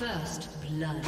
First blood.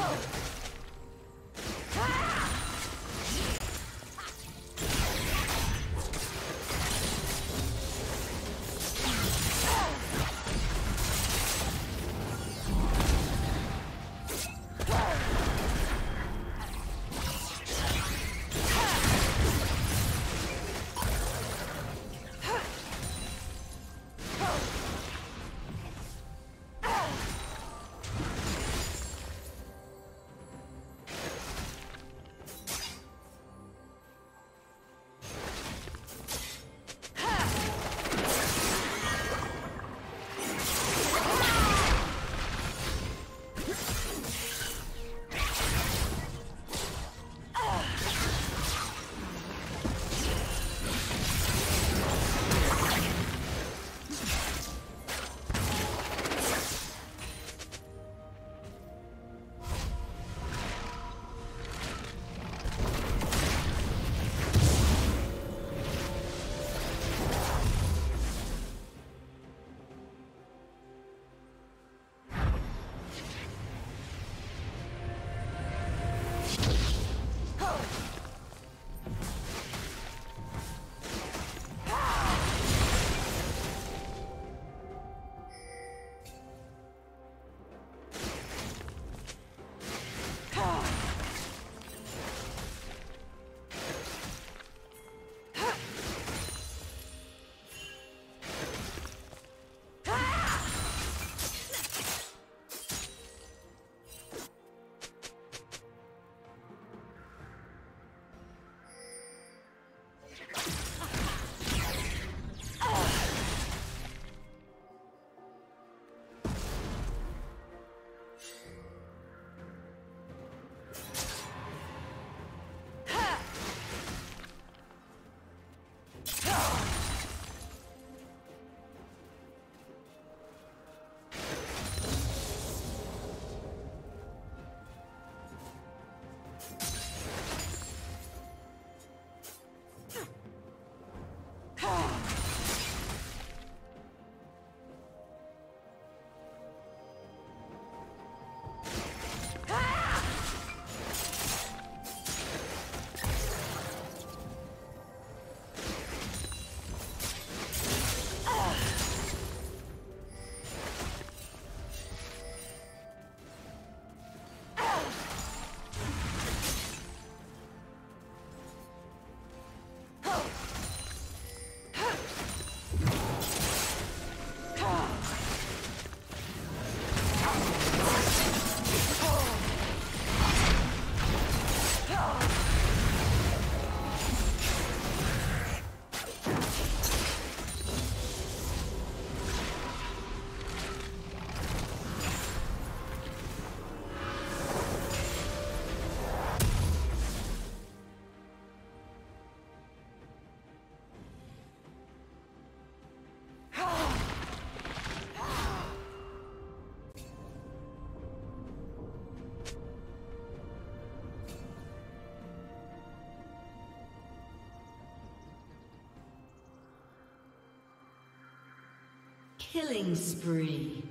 Killing spree.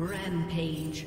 Rampage.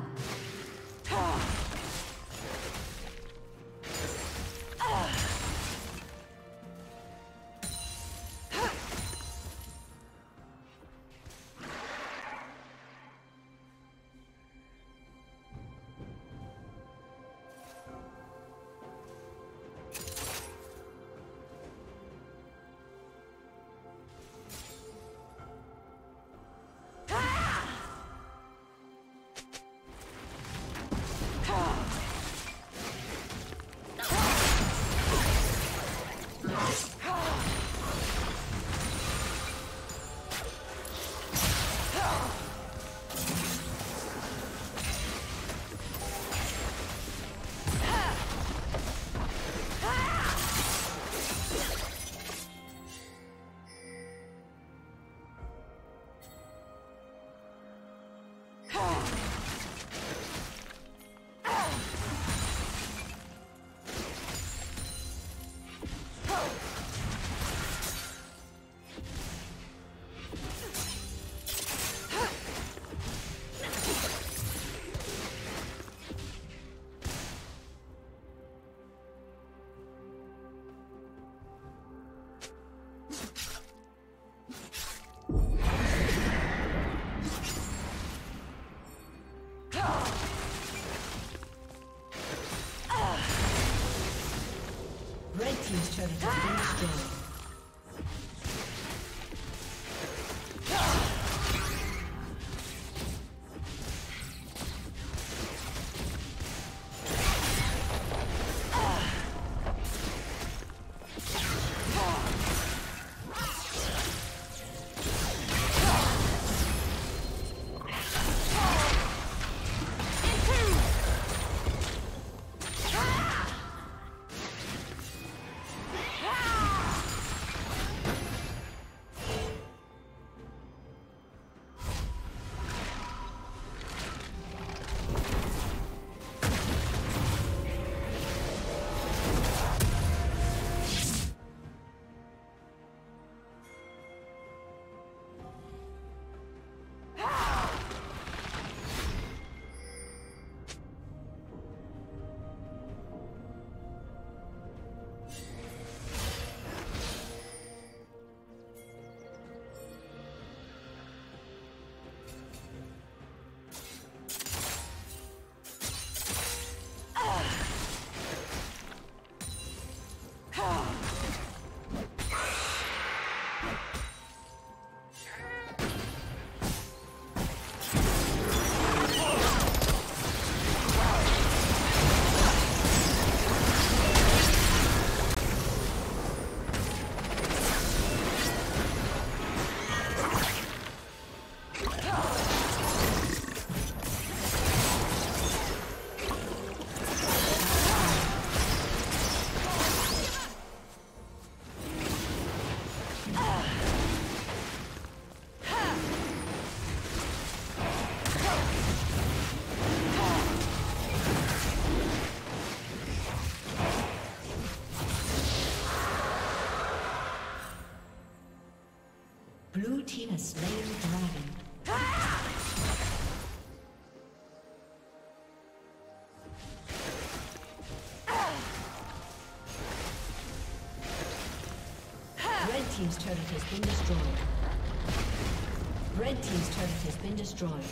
Please turn it to the next day. has slain the dragon. Red team's turret has been destroyed. Red team's turret has been destroyed.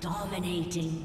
Dominating.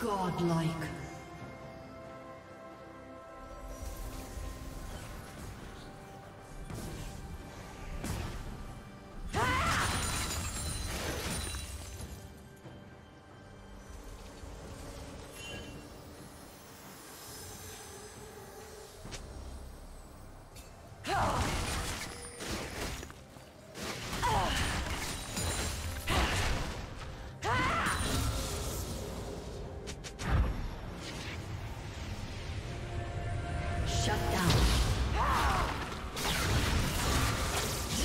Godlike. Shut down. Rampage.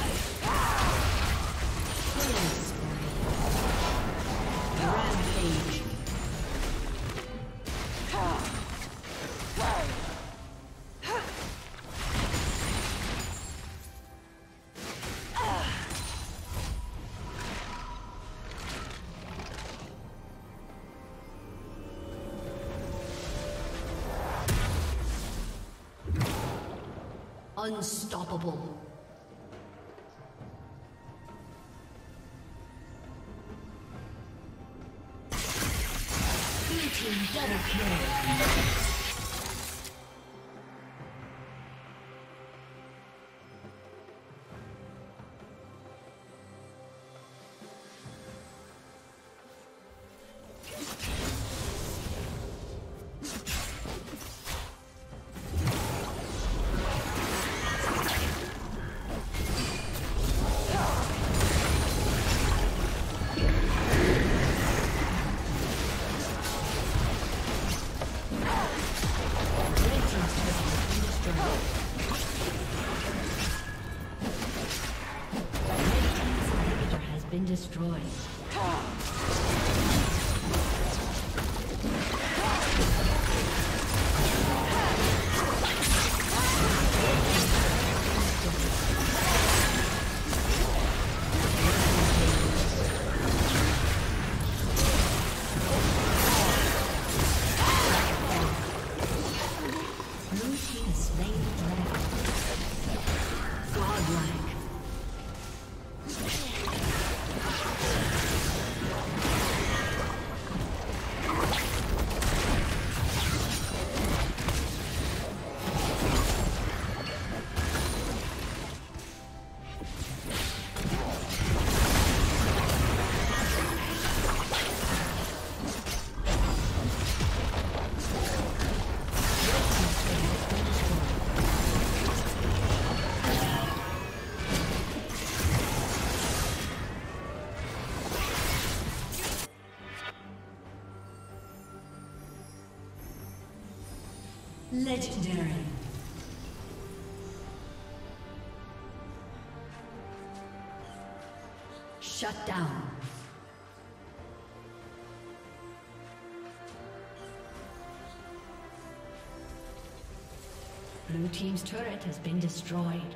Unstoppable. Blue team double kill. Destroyed. Legendary. Shut down. Blue team's turret has been destroyed.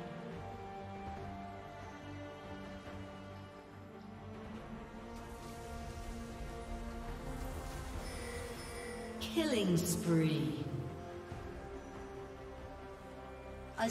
Killing spree. A